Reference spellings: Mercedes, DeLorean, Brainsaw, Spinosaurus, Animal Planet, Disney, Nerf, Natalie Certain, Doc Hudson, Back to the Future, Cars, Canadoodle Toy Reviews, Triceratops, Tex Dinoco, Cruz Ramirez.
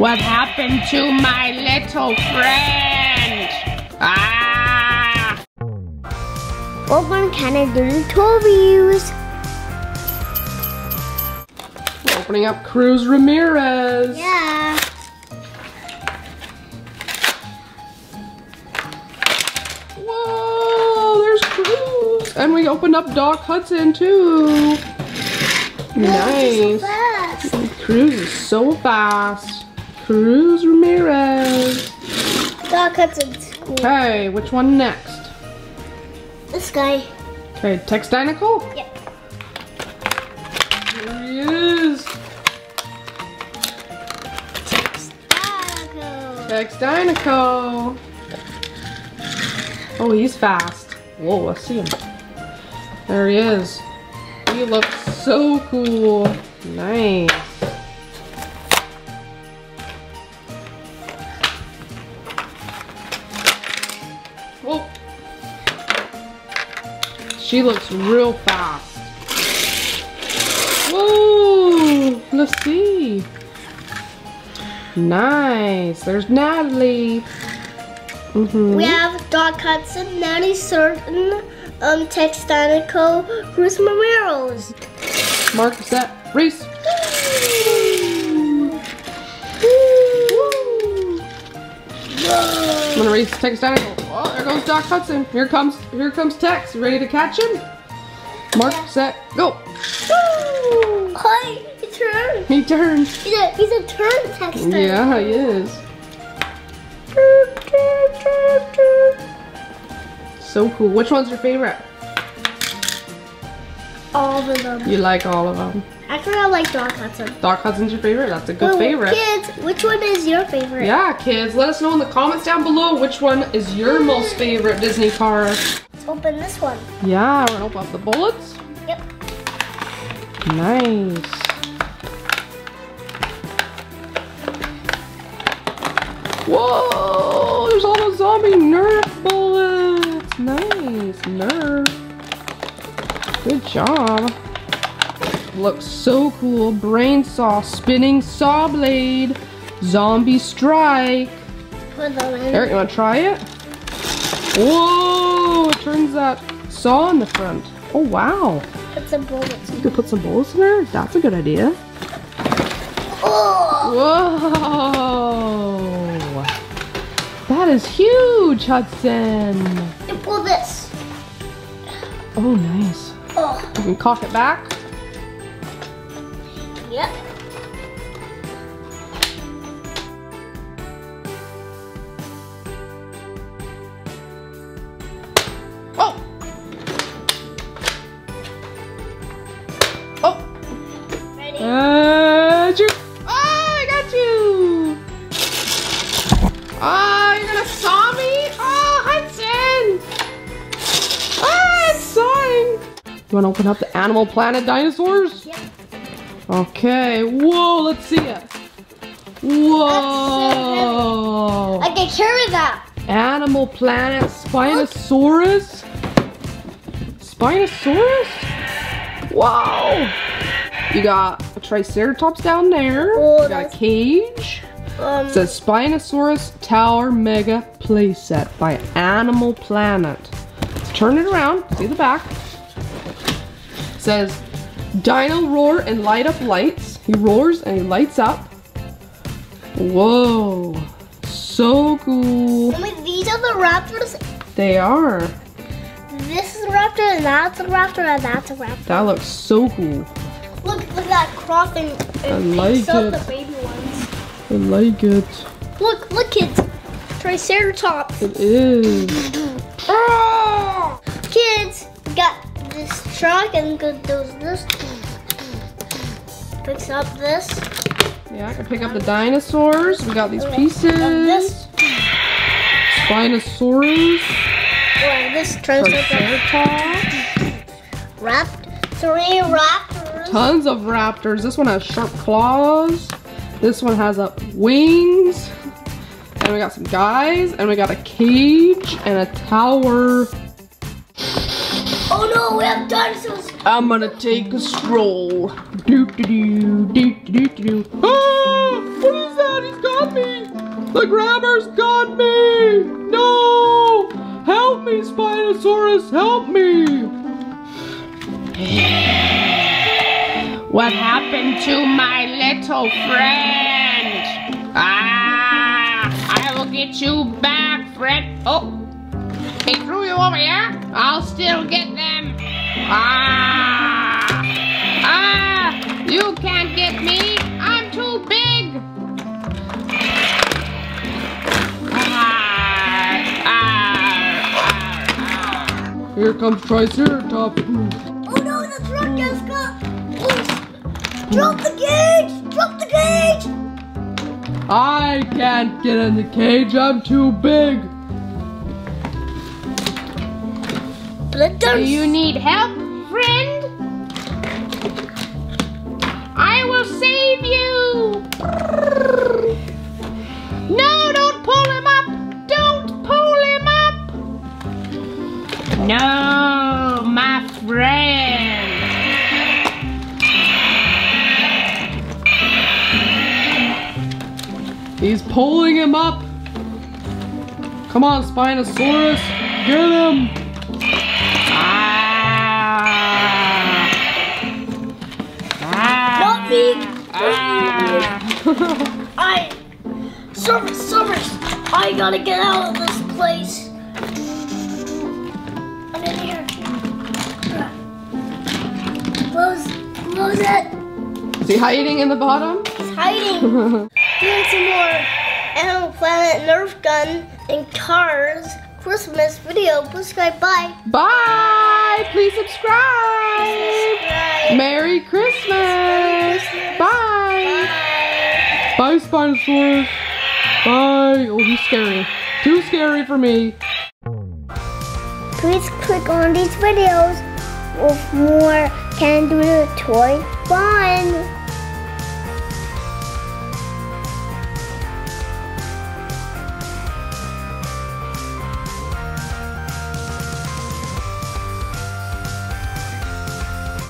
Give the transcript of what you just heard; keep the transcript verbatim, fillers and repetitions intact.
What happened to my little friend? Ah! Open Canadoodle Toy Reviews. We're opening up Cruz Ramirez. Yeah. Whoa, there's Cruz. And we opened up Doc Hudson too. Nice. Cruz is so fast. Cruz Ramirez. Doc Hudson's cool. Okay, which one next? This guy. Okay, Tex Dinoco? Yep. Here he is. Tex Dinoco. Tex Dinoco. Oh, he's fast. Whoa, let's see him. There he is. He looks so cool. Nice. Whoa. She looks real fast. Whoa. Let's see. Nice. There's Natalie. Mm-hmm. We have Doc Hudson, Natalie Certain, um, Tex Dinoco, Cruz Ramirez. Mark, set, race. Woo! Woo! I'm gonna race Tex Dinoco. Oh, there goes Doc Hudson. Here comes, here comes Tex. You ready to catch him? Mark, yeah. Set, go. Woo! Hi, he turns. He turns. He's a, he's a turn Tex Dinoco. Yeah, he is. So cool. Which one's your favorite? All of them. You like all of them? Actually, I like Doc Hudson. Doc Hudson's your favorite? That's a good well, favorite. Kids, which one is your favorite? Yeah, kids, let us know in the comments down below which one is your most favorite Disney car. Let's open this one. Yeah, we're gonna open up the bullets. Yep. Nice. Whoa, there's all those zombie Nerf bullets. Nice, Nerf. Good job. Looks so cool. Brain saw, spinning saw blade, zombie strike. Eric, you want to try it? Whoa! It turns that saw in the front. Oh, wow. Put some bullets in. You could put some bullets in there? That's a good idea. Oh. Whoa! That is huge, Hudson. And pull this. Oh, nice. Oh. You can cock it back. Yep. Oh. Oh. Ready? Uh, shoot. Oh, I got you. Ah, oh, you're gonna saw me? Oh, Hudson. Ah, it's sawing. You want to open up the Animal Planet dinosaurs? Yeah. Okay. Whoa, let's see it. Whoa. That's so heavy. I can carry that. Animal Planet Spinosaurus. Spinosaurus? Wow. You got a Triceratops down there. Oh, you got a cage. Um, it says Spinosaurus Tower Mega Playset by Animal Planet. Let's turn it around. See the back. Says Dino Roar and Light Up Lights. He roars and he lights up. Whoa, so cool. I mean, these are the raptors. They are. This is a raptor and that's a raptor and that's a raptor. That looks so cool. Look, look at that crop and, and I picks like up it. The baby ones. I like it. Look, look kids. Triceratops. It is. Oh! Kids, we got this truck and good does this. Picks up this. Yeah, I can pick up the dinosaurs. We got these okay. pieces. And this. Spinosaurus. Well, this Triceratops. Rapt. Three raptors. Tons of raptors. This one has sharp claws. This one has uh, wings. And we got some guys. And we got a cage and a tower. Oh no! Oh, we have dinosaurs. I'm gonna take a stroll. Do do do do do do do. Ah! What is that? He's got me. The grabber's got me. No! Help me, Spinosaurus! Help me! What happened to my little friend? Ah! I will get you back, friend. Oh! He threw you over here? I'll still get them. Ah! Ah! You can't get me. I'm too big. Ah! Ah! Ah! Here comes Triceratops. Oh no, the truck just got... Drop the cage! Drop the cage! I can't get in the cage, I'm too big! Do you need help, friend? I will save you! No, don't pull him up! Don't pull him up! No, my friend! He's pulling him up. Come on, Spinosaurus. Get him. Ah. Ah. Not me. Ah. I. Summers, Summers. I gotta get out of this place. I'm in here. Close. Close it. Is he hiding in the bottom? He's hiding. Doing some more Animal Planet Nerf Gun and Cars Christmas video. Please subscribe. Bye. Bye. Please subscribe. Please subscribe. Merry Christmas. Merry Christmas. Bye. Bye. Bye, Spinosaurus. Bye. Oh, he's scary. Too scary for me. Please click on these videos with more Canadoodle Toy fun.